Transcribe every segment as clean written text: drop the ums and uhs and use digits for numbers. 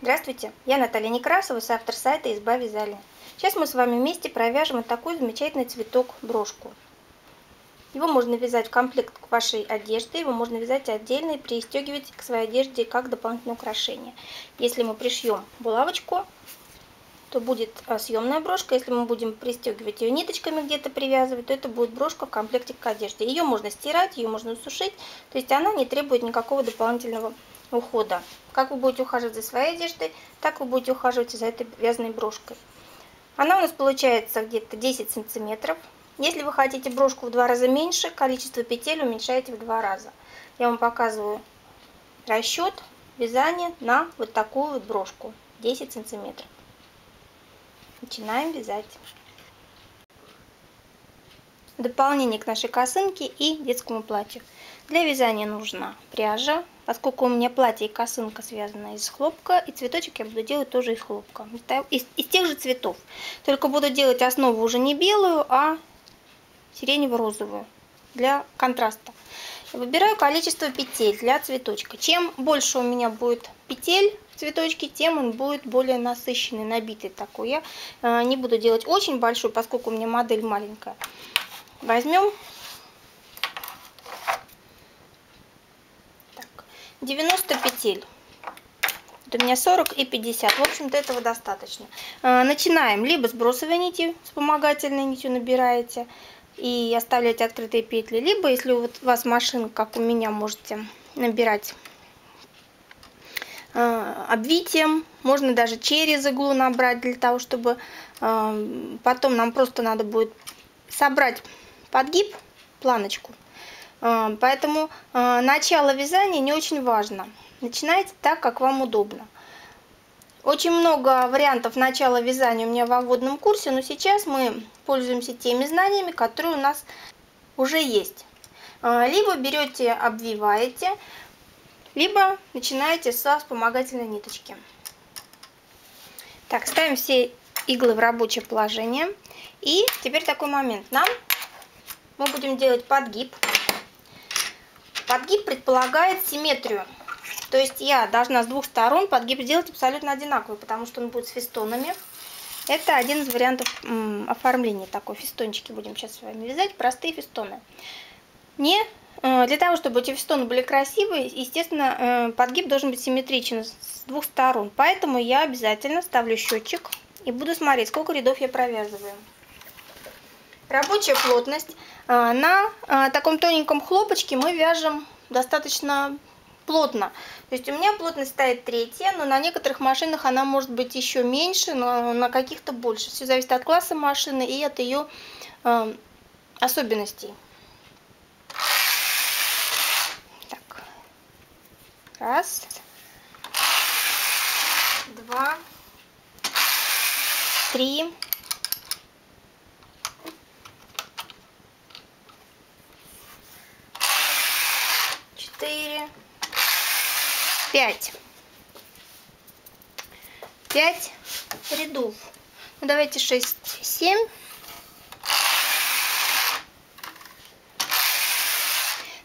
Здравствуйте, я Наталья Некрасова, соавтор сайта «Изба Вязали». Сейчас мы с вами вместе провяжем вот такой замечательный цветок-брошку. Его можно вязать в комплект к вашей одежде, его можно вязать отдельно и пристегивать к своей одежде как дополнительное украшение. Если мы пришьем булавочку, то будет съемная брошка. Если мы будем пристегивать ее ниточками где-то привязывать, то это будет брошка в комплекте к одежде. Ее можно стирать, ее можно сушить, то есть она не требует никакого дополнительного ухода. Как вы будете ухаживать за своей одеждой, так вы будете ухаживать за этой вязаной брошкой. Она у нас получается где-то 10 сантиметров. Если вы хотите брошку в 2 раза меньше, количество петель уменьшаете в 2 раза. Я вам показываю расчет вязания на вот такую вот брошку 10 сантиметров. Начинаем вязать. Дополнение к нашей косынке и детскому платью. Для вязания нужна пряжа. Поскольку у меня платье и косынка связаны из хлопка, и цветочек я буду делать тоже из хлопка. Из тех же цветов. Только буду делать основу уже не белую, а сиренево-розовую. Для контраста. Выбираю количество петель для цветочка. Чем больше у меня будет петель в цветочке, тем он будет более насыщенный, набитый такой. Я не буду делать очень большую, поскольку у меня модель маленькая. Возьмем 90 петель. Вот у меня 40 и 50. В общем-то, этого достаточно. Начинаем либо с бросовой нити, вспомогательной нитью набираете и оставляете открытые петли, либо, если у вас машинка, как у меня, можете набирать обвитием. Можно даже через иглу набрать, для того, чтобы потом нам просто надо будет собрать подгиб, планочку. Поэтому начало вязания не очень важно. Начинайте так, как вам удобно. Очень много вариантов начала вязания у меня в вводном курсе, но сейчас мы пользуемся теми знаниями, которые у нас уже есть. Либо берете, обвиваете, либо начинаете со вспомогательной ниточки. Так, ставим все иглы в рабочее положение. И теперь такой момент. Мы будем делать подгиб. Подгиб предполагает симметрию, то есть я должна с 2 сторон подгиб сделать абсолютно одинаковый, потому что он будет с фестонами. Это один из вариантов оформления такой. Фестончики будем сейчас с вами вязать, простые фестоны. Для того, чтобы эти фестоны были красивые, естественно, подгиб должен быть симметричен с 2 сторон. Поэтому я обязательно ставлю счетчик и буду смотреть, сколько рядов я провязываю. Рабочая плотность. На таком тоненьком хлопочке мы вяжем достаточно плотно. То есть у меня плотность стоит 3, но на некоторых машинах она может быть еще меньше, но на каких-то больше. Все зависит от класса машины и от ее особенностей. Так. 1, 2, 3. 5 рядов. Ну, давайте 6-7.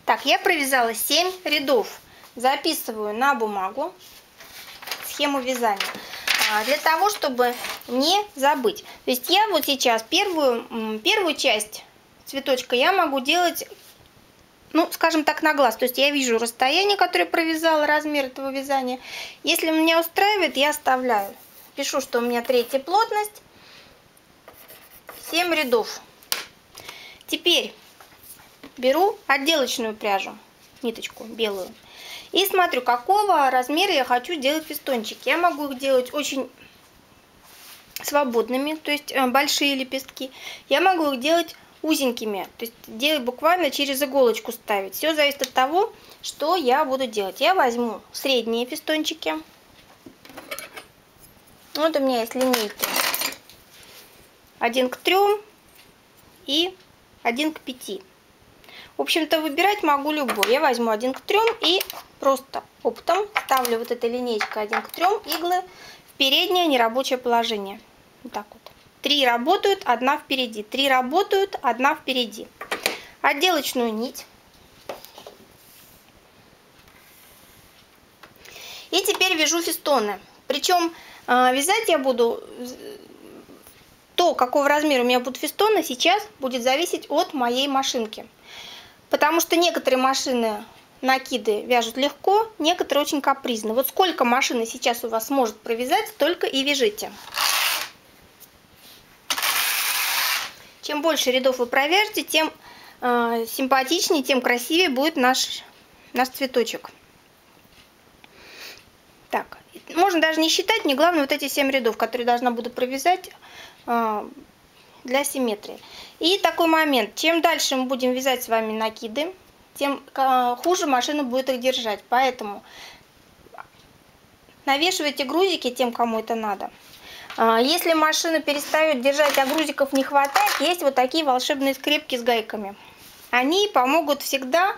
Так, я провязала 7 рядов. Записываю на бумагу схему вязания. Для того, чтобы не забыть. То есть я вот сейчас первую часть цветочка я могу делать... Ну, скажем так, на глаз. То есть я вижу расстояние, которое провязала, размер этого вязания. Если меня устраивает, я оставляю. Пишу, что у меня 3-я плотность. 7 рядов. Теперь беру отделочную пряжу, ниточку белую. И смотрю, какого размера я хочу делать фестончики. Я могу их делать очень свободными, то есть большие лепестки. Я могу их делать узенькими, то есть буквально через иголочку ставить. Все зависит от того, что я буду делать. Я возьму средние фестончики. Вот у меня есть линейки. 1 к 3 и 1 к 5. В общем-то, выбирать могу любой. Я возьму 1 к 3 и просто оптом ставлю вот этой линейкой 1 к 3 иглы в переднее нерабочее положение. Вот так вот. 3 работают, 1 впереди. 3 работают, 1 впереди. Отделочную нить. теперь вяжу фестоны. Причем вязать я буду, то какого размера у меня будут фестоны, сейчас будет зависеть от моей машинки. Потому что некоторые машины накиды вяжут легко, некоторые очень капризны. Вот сколько машины сейчас у вас может провязать, столько и вяжите. Чем больше рядов вы провяжете, тем симпатичнее, тем красивее будет наш цветочек. Так, можно даже не считать, не главное вот эти 7 рядов, которые должна буду провязать для симметрии. И такой момент, чем дальше мы будем вязать с вами накиды, тем хуже машина будет их держать. Поэтому навешивайте грузики тем, кому это надо. Если машина перестает держать, а грузиков не хватает, есть вот такие волшебные скрепки с гайками. Они помогут всегда,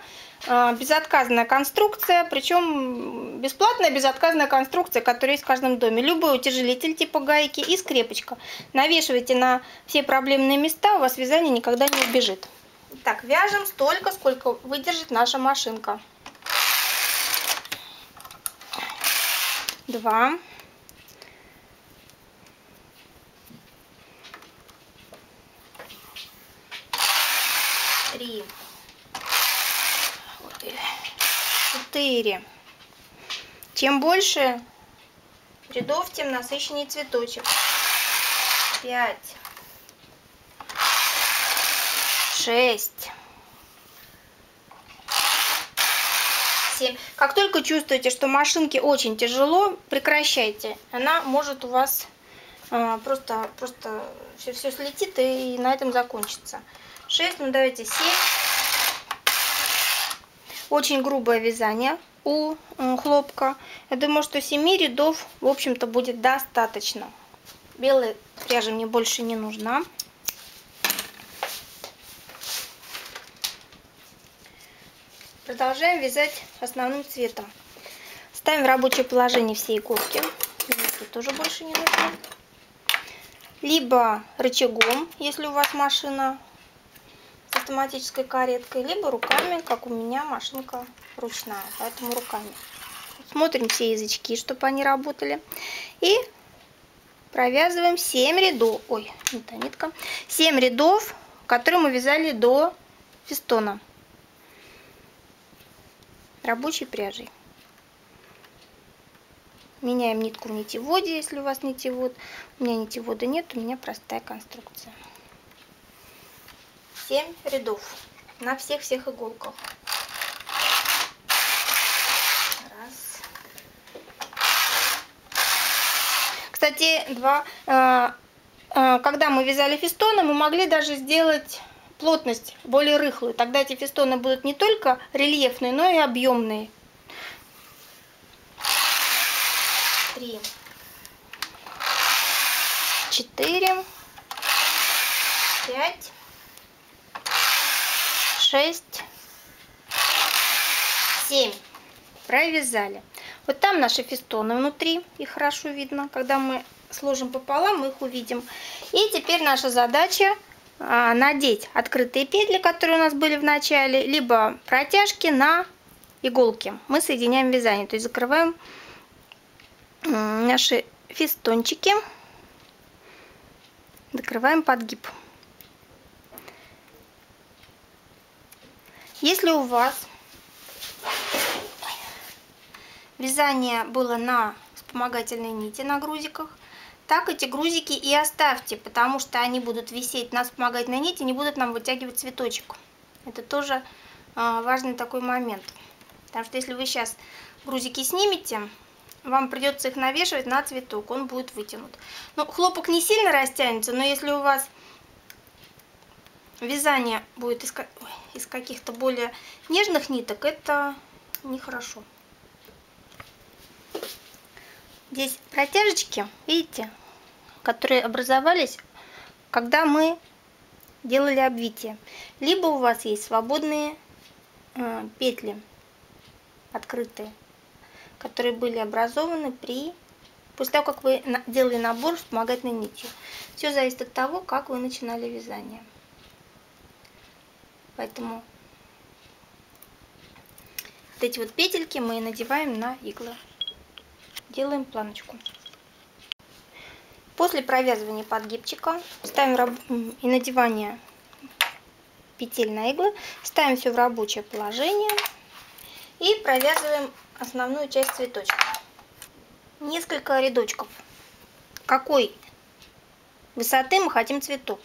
безотказная конструкция, причем бесплатная безотказная конструкция, которая есть в каждом доме. Любой утяжелитель типа гайки и скрепочка. Навешивайте на все проблемные места, у вас вязание никогда не убежит. Так, вяжем столько, сколько выдержит наша машинка. 2. 3, 4. Чем больше рядов, тем насыщеннее цветочек. 5, 6, 7. Как только чувствуете, что машинке очень тяжело, прекращайте. Она может у вас просто все слетит и на этом закончится. 6, ну давайте 7. Очень грубое вязание у хлопка. Я думаю, что 7 рядов, в общем-то, будет достаточно. Белая пряжа мне больше не нужна. Продолжаем вязать основным цветом. Ставим в рабочее положение все иголки. Тут тоже больше не нужно. Либо рычагом, если у вас машина автоматической кареткой, либо руками, как у меня машинка ручная, поэтому руками. Смотрим все язычки, чтобы они работали, и провязываем 7 рядов, ой, не та нитка, 7 рядов, которые мы вязали до фестона рабочей пряжей. Меняем нитку в нитеводе, если у вас нитевод. У меня нитевода нет, у меня простая конструкция. 7 рядов на всех иголках. Раз. Кстати, два. Когда мы вязали фестоны, мы могли даже сделать плотность более рыхлую. Тогда эти фестоны будут не только рельефные, но и объемные. 3, 4, 5. 6, 7. Провязали. Вот там наши фестоны внутри, их хорошо видно. Когда мы сложим пополам, мы их увидим. И теперь наша задача надеть открытые петли, которые у нас были в начале, либо протяжки на иголки. Мы соединяем вязание, то есть закрываем наши фестончики, закрываем подгиб. Если у вас вязание было на вспомогательной нити, на грузиках, так эти грузики и оставьте, потому что они будут висеть на вспомогательной нити, не будут нам вытягивать цветочек. Это тоже важный такой момент. Потому что если вы сейчас грузики снимете, вам придется их навешивать на цветок, он будет вытянут. Ну, хлопок не сильно растянется, но если у вас вязание будет из каких-то более нежных ниток, это нехорошо. Здесь протяжечки, видите, которые образовались, когда мы делали обвитие. Либо у вас есть свободные петли, открытые, которые были образованы после того, как вы делали набор вспомогательной нитью. Все зависит от того, как вы начинали вязание. Поэтому вот эти вот петельки мы надеваем на иглы. делаем планочку. После провязывания подгибчика ставим и надевания петель на иглы, ставим все в рабочее положение и провязываем основную часть цветочка. Несколько рядочков. Какой высоты мы хотим цветок?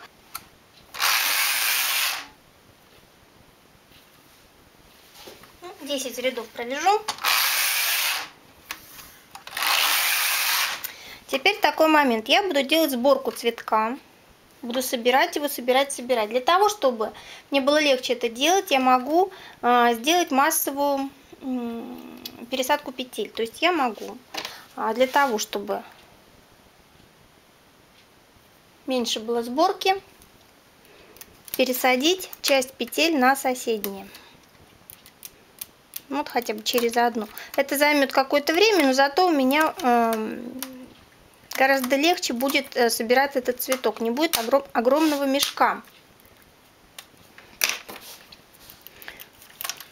Ну, 10 рядов провяжу. Теперь такой момент. Я буду делать сборку цветка. Буду собирать его, собирать. Для того, чтобы мне было легче это делать, я могу сделать массовую пересадку петель. То есть я могу для того, чтобы меньше было сборки, пересадить часть петель на соседние. Вот хотя бы через одну. Это займет какое-то время, но зато у меня... гораздо легче будет собирать этот цветок, не будет огромного мешка.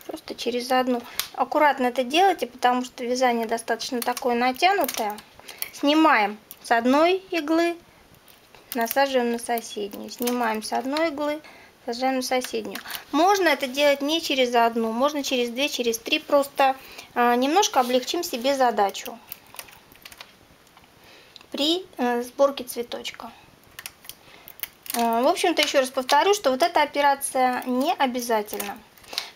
Просто через одну. Аккуратно это делайте, потому что вязание достаточно такое натянутое. Снимаем с одной иглы, насаживаем на соседнюю. Снимаем с одной иглы, насаживаем на соседнюю. Можно это делать не через одну, можно через две, через три. Просто немножко облегчим себе задачу при сборке цветочка. В общем-то, еще раз повторю, что вот эта операция не обязательна.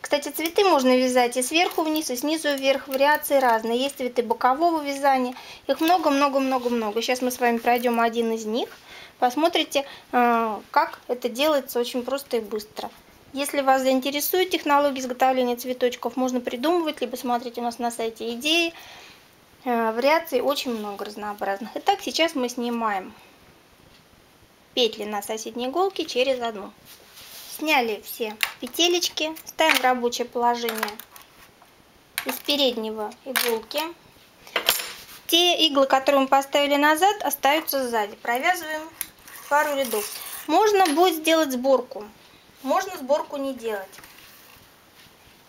Кстати, цветы можно вязать и сверху вниз, и снизу вверх. Вариации разные. Есть цветы бокового вязания. Их много. Сейчас мы с вами пройдем один из них. Посмотрите, как это делается очень просто и быстро. Если вас заинтересует технология изготовления цветочков, можно придумывать, либо смотреть у нас на сайте идеи. Вариаций очень много разнообразных. Итак, сейчас мы снимаем петли на соседней иголке через одну. Сняли все петелечки, ставим в рабочее положение из переднего иголки. Те иглы, которые мы поставили назад, остаются сзади. Провязываем пару рядов. Можно будет сделать сборку, можно сборку не делать.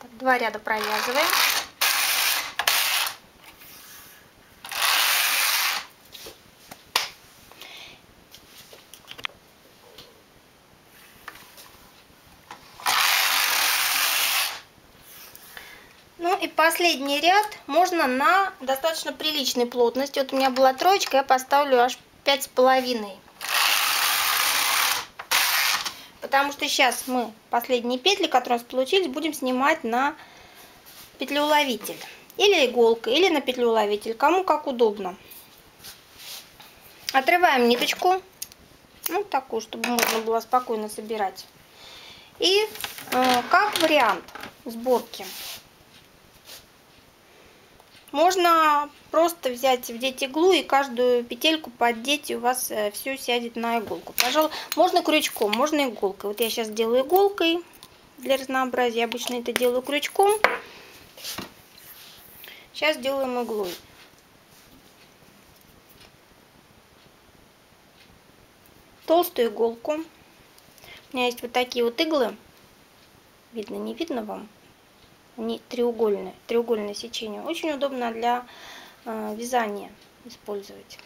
Так, 2 ряда провязываем. И последний ряд можно на достаточно приличной плотности. Вот у меня была 3, я поставлю аж 5,5. Потому что сейчас мы последние петли, которые у нас получились, будем снимать на петлеуловитель. Или иголкой, или на петлеуловитель. Кому как удобно. Отрываем ниточку. Вот такую, чтобы можно было спокойно собирать. И как вариант сборки. Можно просто взять, вдеть иглу и каждую петельку поддеть, и у вас все сядет на иголку. Пожалуй, можно крючком, можно иголкой. Вот я сейчас делаю иголкой для разнообразия. Я обычно это делаю крючком. Сейчас делаем иглой. Толстую иголку. У меня есть вот такие вот иглы. Видно, не видно вам? Они треугольные, треугольное сечение. Очень удобно для вязания использовать.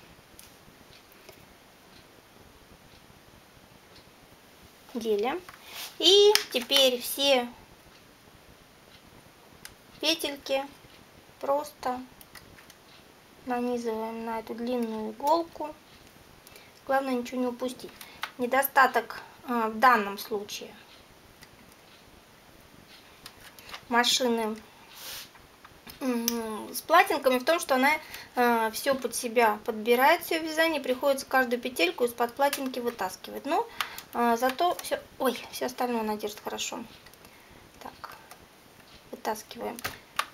Делим. И теперь все петельки просто нанизываем на эту длинную иголку. Главное ничего не упустить. Недостаток в данном случае машины с платинками в том, что она все под себя подбирает, все вязание, приходится каждую петельку из-под платинки вытаскивать. Но зато все, все остальное она держит хорошо. Так, вытаскиваем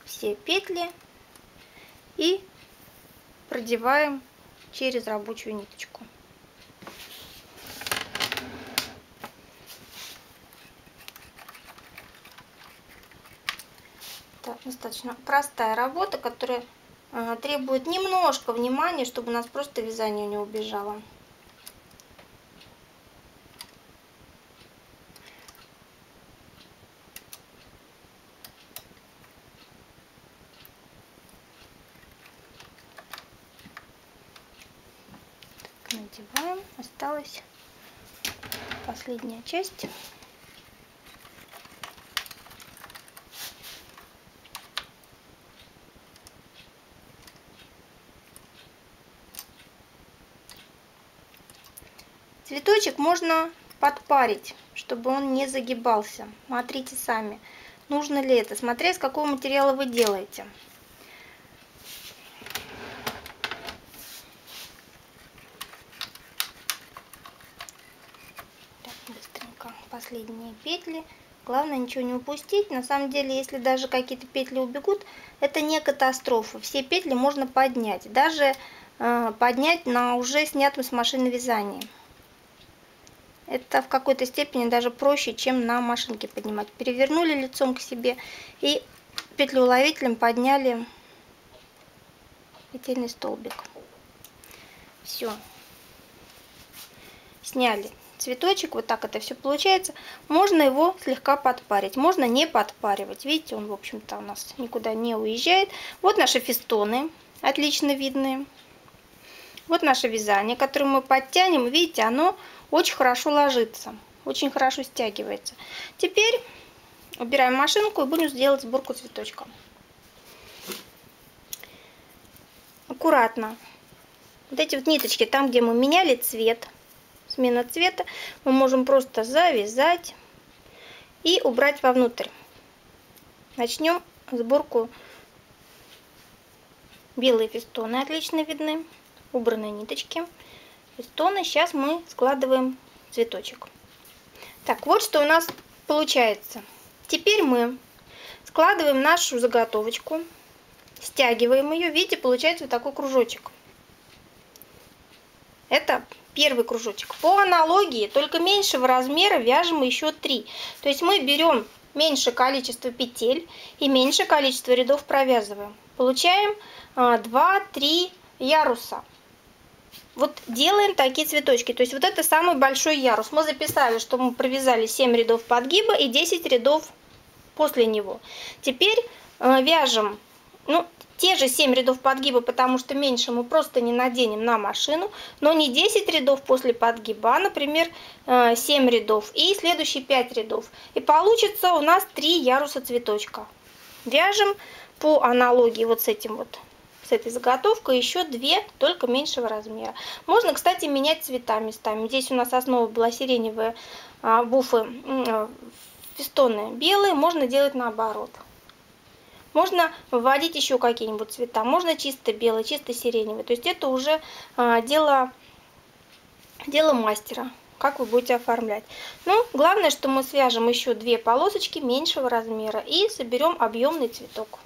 все петли и продеваем через рабочую ниточку. Достаточно простая работа, которая требует немножко внимания, чтобы у нас просто вязание не убежало. надеваем. Осталась последняя часть. Цветочек можно подпарить, чтобы он не загибался. Смотрите сами, нужно ли это, смотря из какого материала вы делаете. Так, быстренько последние петли. Главное ничего не упустить. На самом деле, если даже какие-то петли убегут, это не катастрофа. Все петли можно поднять, даже поднять на уже снятом с машины вязании. Это в какой-то степени даже проще, чем на машинке поднимать. Перевернули лицом к себе и петлеуловителем подняли петельный столбик. Все. Сняли цветочек. Вот так это все получается. Можно его слегка подпарить, можно не подпаривать. Видите, он, в общем-то, у нас никуда не уезжает. Вот наши фестоны, отлично видные. Вот наше вязание, которое мы подтянем. Видите, оно очень хорошо ложится, очень хорошо стягивается. Теперь убираем машинку и будем делать сборку цветочка. Аккуратно. Вот эти вот ниточки, там где мы меняли цвет, смена цвета, мы можем просто завязать и убрать вовнутрь. Начнем сборку. Белые фестоны отлично видны. Убраны ниточки, фестоны. Сейчас мы складываем цветочек. Так, вот что у нас получается. Теперь мы складываем нашу заготовочку, стягиваем ее. Видите, получается вот такой кружочек. Это первый кружочек. По аналогии, только меньшего размера вяжем еще 3. То есть мы берем меньшее количество петель и меньшее количество рядов провязываем. Получаем 2-3 яруса. Вот делаем такие цветочки, то есть вот это самый большой ярус. Мы записали, что мы провязали 7 рядов подгиба и 10 рядов после него. Теперь вяжем те же 7 рядов подгиба, потому что меньше мы просто не наденем на машину, но не 10 рядов после подгиба, а, например, 7 рядов и следующие 5 рядов. И получится у нас 3 яруса цветочка. Вяжем по аналогии вот с этим вот. С этой заготовкой еще 2, только меньшего размера. Можно, кстати, менять цвета местами. Здесь у нас основа была сиреневая, буфы, фестоны белые. Можно делать наоборот. Можно вводить еще какие-нибудь цвета. Можно чисто белый, чисто сиреневый. То есть это уже дело мастера, как вы будете оформлять. Ну, главное, что мы свяжем еще 2 полосочки меньшего размера и соберем объемный цветок.